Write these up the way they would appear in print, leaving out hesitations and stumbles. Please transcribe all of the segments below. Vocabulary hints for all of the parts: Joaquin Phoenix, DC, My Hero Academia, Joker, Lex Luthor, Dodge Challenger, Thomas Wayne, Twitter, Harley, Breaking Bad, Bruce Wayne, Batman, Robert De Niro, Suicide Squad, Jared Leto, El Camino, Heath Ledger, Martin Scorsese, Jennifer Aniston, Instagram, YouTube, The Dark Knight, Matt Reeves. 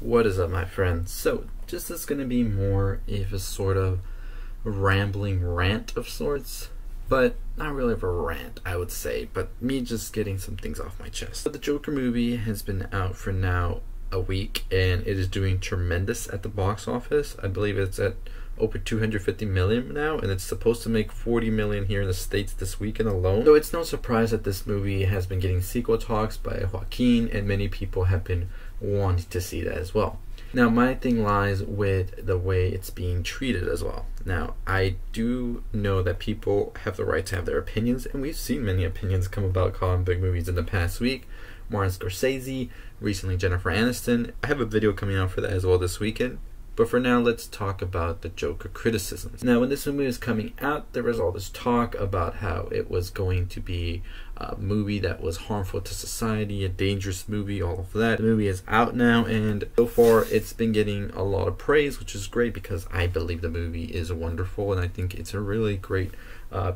What is up, my friends? So just this is gonna be more of a sort of rambling rant of sorts, but not really of a rant, I would say, but me just getting some things off my chest. But the Joker movie has been out for now a week, and it is doing tremendous at the box office. I believe it's at over 250 million now, and it's supposed to make 40 million here in the States this weekend alone. So it's no surprise that this movie has been getting sequel talks by Joaquin, and many people have been wanting to see that as well. Now, my thing lies with the way it's being treated as well. Now, I do know that people have the right to have their opinions, and we've seen many opinions come about comic book movies in the past week. Martin Scorsese, recently Jennifer Aniston. I have a video coming out for that as well this weekend. But for now, let's talk about the Joker criticisms. Now, when this movie was coming out, there was all this talk about how it was going to be a movie that was harmful to society, a dangerous movie, all of that. The movie is out now, and so far, it's been getting a lot of praise, which is great because I believe the movie is wonderful, and I think it's a really great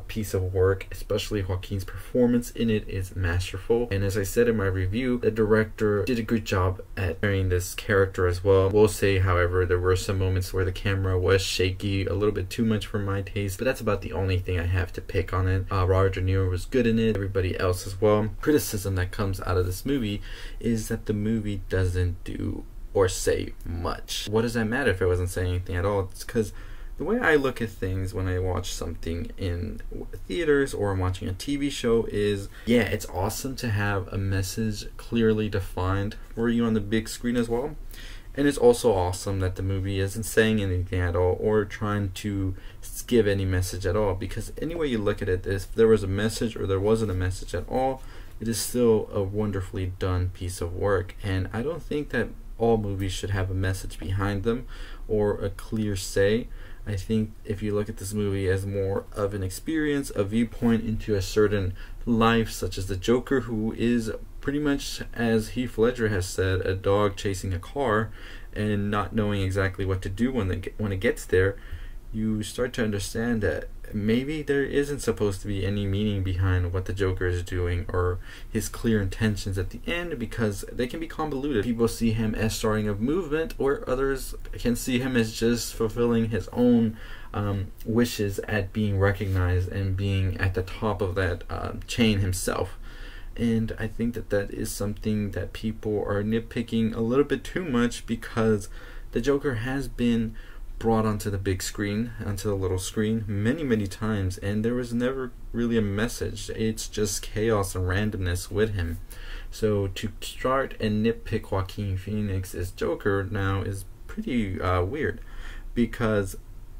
piece of work, especially Joaquin's performance in it is masterful. And as I said in my review, the director did a good job at carrying this character as well. We'll say, however, there were some moments where the camera was shaky, a little bit too much for my taste, but that's about the only thing I have to pick on it. Robert De Niro was good in it, everybody else as well. Criticism that comes out of this movie is that the movie doesn't do or say much. What does that matter if I wasn't saying anything at all? It's because the way I look at things when I watch something in theaters or I'm watching a TV show is, yeah, it's awesome to have a message clearly defined for you on the big screen as well. And it's also awesome that the movie isn't saying anything at all or trying to give any message at all, because any way you look at it, if there was a message or there wasn't a message at all, it is still a wonderfully done piece of work. And I don't think that all movies should have a message behind them or a clear say. I think if you look at this movie as more of an experience, a viewpoint into a certain life, such as the Joker, who is pretty much, as Heath Ledger has said, a dog chasing a car and not knowing exactly what to do when it gets there, you start to understand that maybe there isn't supposed to be any meaning behind what the Joker is doing or his clear intentions at the end, because they can be convoluted. People see him as starting a movement, or others can see him as just fulfilling his own wishes at being recognized and being at the top of that chain himself. And I think that that is something that people are nitpicking a little bit too much, because the Joker has been brought onto the big screen, onto the little screen, many times, and there was never really a message. It's just chaos and randomness with him. So to start and nitpick Joaquin Phoenix as Joker now is pretty weird, because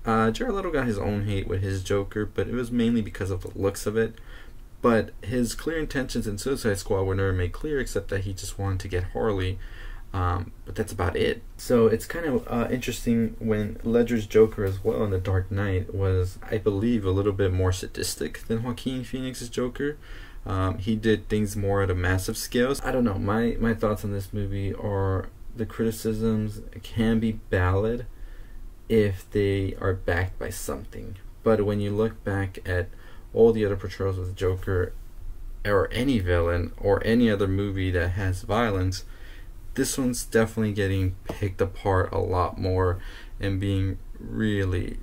Jared Leto got his own hate with his Joker, but it was mainly because of the looks of it. But his clear intentions in Suicide Squad were never made clear, except that he just wanted to get Harley. But that's about it. So it's kind of interesting when Ledger's Joker as well in The Dark Knight was, I believe, a little bit more sadistic than Joaquin Phoenix's Joker. He did things more at a massive scale. I don't know, my thoughts on this movie are the criticisms can be valid if they are backed by something. But when you look back at all the other portrayals of the Joker, or any villain, or any other movie that has violence, this one's definitely getting picked apart a lot more and being really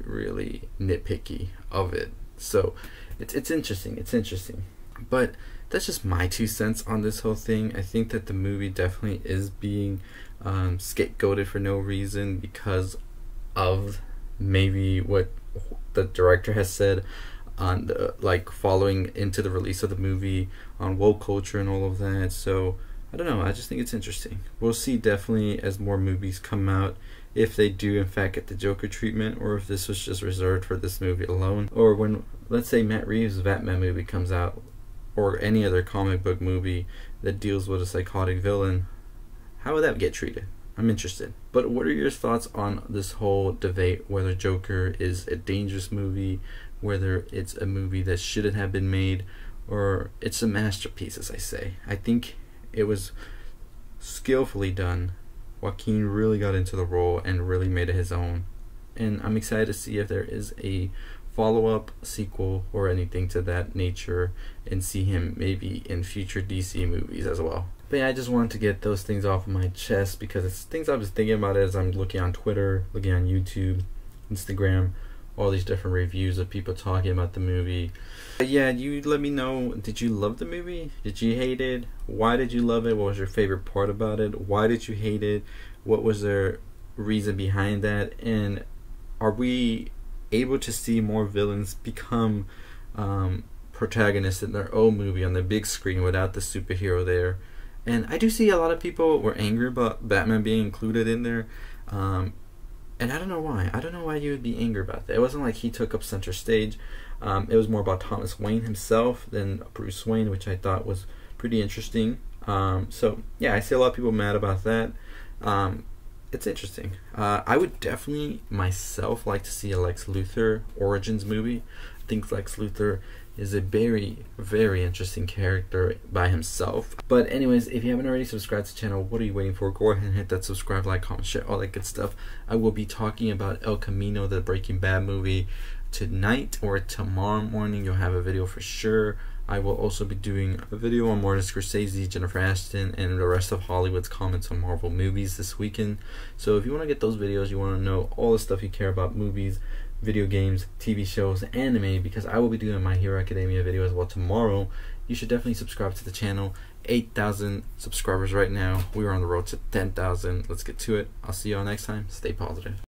nitpicky of it. So it's interesting, but that's just my 2 cents on this whole thing. I think that the movie definitely is being scapegoated for no reason because of maybe what the director has said on the, like, following into the release of the movie on woke culture and all of that. So I don't know, I just think it's interesting. We'll see definitely as more movies come out if they do in fact get the Joker treatment, or if this was just reserved for this movie alone. Or when, let's say, Matt Reeves' Batman movie comes out, or any other comic book movie that deals with a psychotic villain, how would that get treated? I'm interested. But what are your thoughts on this whole debate, whether Joker is a dangerous movie, whether it's a movie that shouldn't have been made, or it's a masterpiece, as I say. I think it was skillfully done. Joaquin really got into the role and really made it his own. And I'm excited to see if there is a follow-up, sequel, or anything to that nature, and see him maybe in future DC movies as well. But yeah, I just wanted to get those things off my chest because it's things I was thinking about as I'm looking on Twitter, looking on YouTube, Instagram, all these different reviews of people talking about the movie. But yeah, you let me know, did you love the movie? Did you hate it? Why did you love it? What was your favorite part about it? Why did you hate it? What was the reason behind that? And are we able to see more villains become protagonists in their own movie on the big screen without the superhero there? And I do see a lot of people were angry about Batman being included in there. And I don't know why. I don't know why you would be angry about that. It wasn't like he took up center stage. It was more about Thomas Wayne himself than Bruce Wayne, which I thought was pretty interesting. So, yeah, I see a lot of people mad about that. It's interesting. I would definitely, myself, like to see a Lex Luthor Origins movie. I think Lex Luthor is a very, very interesting character by himself. But anyways, if you haven't already subscribed to the channel, what are you waiting for? Go ahead and hit that subscribe, like, comment, share, all that good stuff. I will be talking about El Camino, the Breaking Bad movie, tonight or tomorrow morning. You'll have a video for sure. I will also be doing a video on Martin Scorsese, Jennifer Aniston, and the rest of Hollywood's comments on Marvel movies this weekend. So if you want to get those videos, you want to know all the stuff you care about, movies, video games, TV shows, anime, because I will be doing My Hero Academia video as well tomorrow. You should definitely subscribe to the channel. 8,000 subscribers right now. We are on the road to 10,000. Let's get to it. I'll see y'all next time. Stay positive.